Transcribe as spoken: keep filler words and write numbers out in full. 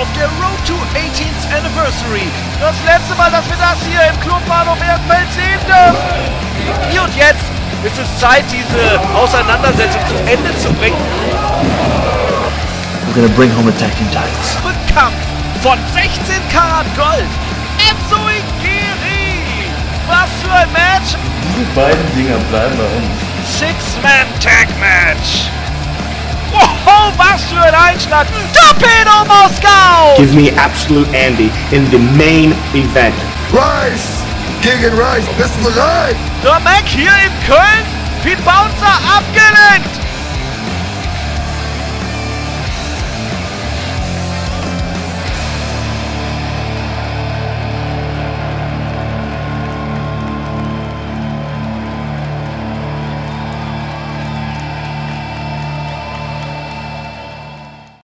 auf der Road to eighteenth Anniversary. Das letzte Mal, dass wir das hier im Club Bahnhof Ehrenfeld sehen dürfen. Hier und jetzt ist es Zeit, diese Auseinandersetzung zu Ende zu bringen. We're gonna bring home attacking titles. Mit Kampf von sechzehn Karat Gold. Ezquery. Was für ein Match. Diese beiden Dinger bleiben bei uns. Six-Man-Tag-Match. Wow, was für ein Einschlag! Torpedo Moskau! Give me Absolute Andy in the main event. Rice! Gegen Rice, bist du bereit? Da Mack hier in Köln, Pete Bouncer abgelenkt!